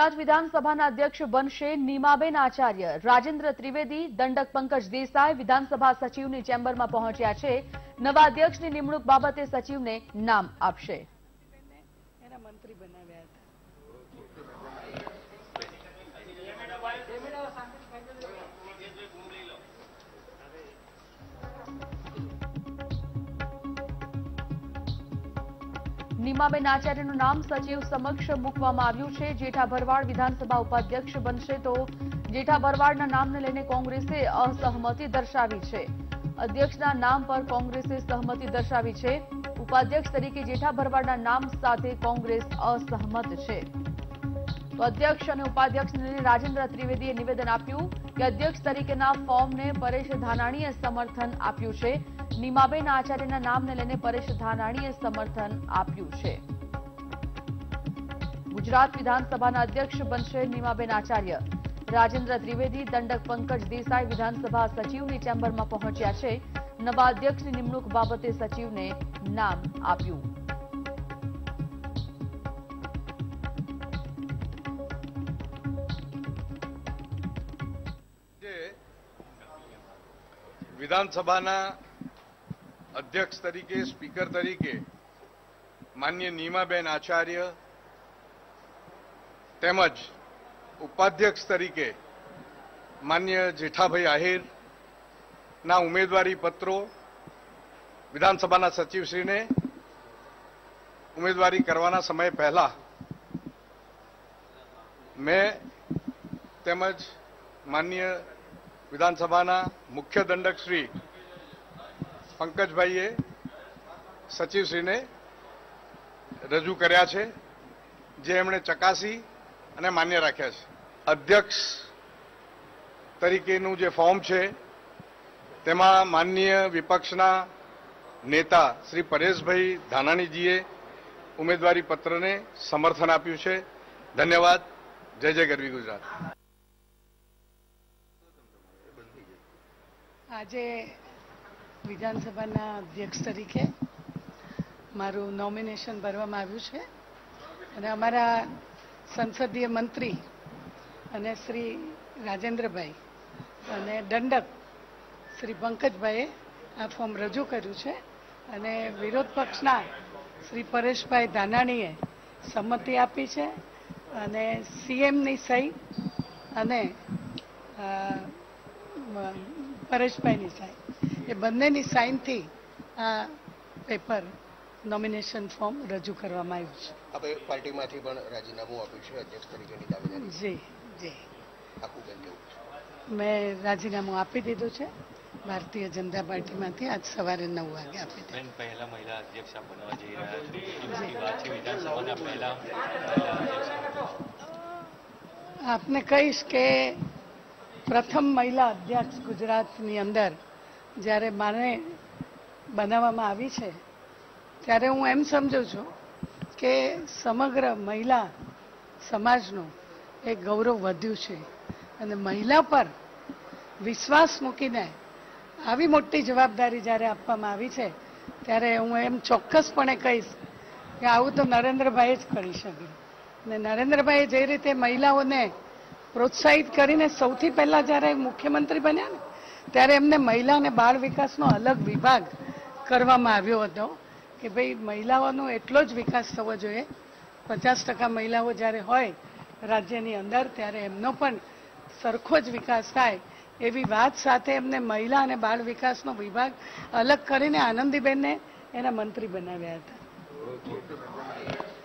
ગુજરાત વિધાનસભાના અધ્યક્ષ બનશે નિમાબેન આચાર્ય। રાजेंद्र ત્રિવેદી દંડક પંકજ દેસાઈ વિધાનસભા સચિવની ચેમ્બરમાં પહોંચ્યા છે। નવા અધ્યક્ષની નિમણૂક બાબતે સચિવને નામ આપશે। निमाबेन आचार्यનું नाम सचिव समक्ष મૂકવામાં આવ્યું છે। जेठा भरवाड़ विधानसभा उपाध्यक्ष बनशे तो जेठा भरवाड़ના નામને લઈને કોંગ્રેસે અસહમતિ દર્શાવી છે। અધ્યક્ષના નામ પર કોંગ્રેસે સહમતિ દર્શાવી છે। ઉપાધ્યક્ષ તરીકે જેઠા ભરવાડના નામ સાથે કોંગ્રેસ અસહમત છે। તો અધ્યક્ષ અને ઉપાધ્યક્ષને રાજેન્દ્ર ત્રિવેદીએ નિવેદન આપ્યું કે અધ્યક્ષ તરીકેના ફોર્મને પરેશ ધાનાણીએ સમર્થન આપ્યું છે। निमाबेन आचार्यના નામને લઈને પરેશ ધાનાણીએ સમર્થન આપ્યું છે। ગુજરાત વિધાનસભાના અધ્યક્ષ બનશે નિમાબેન આચાર્ય। રાજેન્દ્ર ત્રિવેદી દંડક પંકજ દેસાઈ વિધાનસભા સચિવની ચેમ્બરમાં પહોંચ્યા છે। નવા અધ્યક્ષની નિમણૂક બાબતે સચિવને નામ આપ્યું। विधानसभाના अध्यक्ष तरीके स्पीकर तरीके माननीय निमाबेन आचार्य तेमज उपाध्यक्ष तरीके माननीय जेठा भाई आहिर ना उम्मेदवारी पत्रों विधानसभा सचिव श्री ने उम्मीदवारी करवाना समय पहला मैं तेमज माननीय विधानसभा मुख्य दंडक श्री पंकज भाई सचिवश्री ने रजू कर्या छे, जे एमणे चकासी अने मान्य राख्या छे। अध्यक्ष तरीकेनु जे फॉर्म छे तेमां माननीय विपक्षना नेता श्री परेश भाई धानानी जीए उमेदवारी पत्रने समर्थन आप्युं छे। धन्यवाद। जय जय गरवी गुजरात। आजे विधानसभाना अध्यक्ष तरीके मारू नॉमिनेशन भरवामां आव्युं छे अने अमारा संसदीय मंत्री अने श्री राजेंद्र भाई अने दंडक श्री पंकज भाई आ फॉर्म रजू कर्युं छे अने विरोध पक्षना श्री परेश भाई धानाणीए सम्मति आपी छे अने सीएमनी सही अने परेश भाईनी सही ये बंने साइन थी आ पेपर नॉमिनेशन फॉर्म रजू करवामां आव्युं छे। आपे पार्टी मांथी पण राजीनामु आप्युं छे अध्यक्ष तरीकेनी दावेदारी। जी जी आपको केवुं छे मैं राजीनामु आपी दीधुं छे। भारतीय जनता पार्टी मांथी आज सवारे 9 वागे आपी दीधुं। मैं पहला महिला अध्यक्ष बनवा जई रह्या छे। जी वाची विधानसभाना पहला आपने कहीश के प्रथम महिला अध्यक्ष गुजरातनी अंदर જ્યારે મારે બનાવવામાં આવી છે ત્યારે હું એમ સમજુ છું કે સમગ્ર મહિલા સમાજનું એક ગૌરવ વધ્યું છે અને મહિલા પર વિશ્વાસ મૂકીને આવી મોટી જવાબદારી જ્યારે આપવામાં આવી છે ત્યારે હું એમ ચોક્કસપણે કહીશ કે આવું તો નરેન્દ્રભાઈ જ કરી શકે અને નરેન્દ્રભાઈએ જે રીતે મહિલાઓને પ્રોત્સાહિત કરીને સૌથી પહેલાં જ્યારે મુખ્યમંત્રી બન્યા ને ત્યારે એમને મહિલા અને બાળ વિકાસનો અલગ વિભાગ કરવામાં આવ્યો હતો કે ભાઈ મહિલાઓનો એટલો જ વિકાસ થવો જોઈએ। 50% મહિલાઓ જ્યારે હોય રાજ્યની અંદર ત્યારે એમનો પણ સરખો જ વિકાસ થાય એવી વાત સાથે એમને મહિલા અને બાળ વિકાસનો વિભાગ અલગ કરીને આનંદીબેનને એના મંત્રી બનાવ્યા હતા।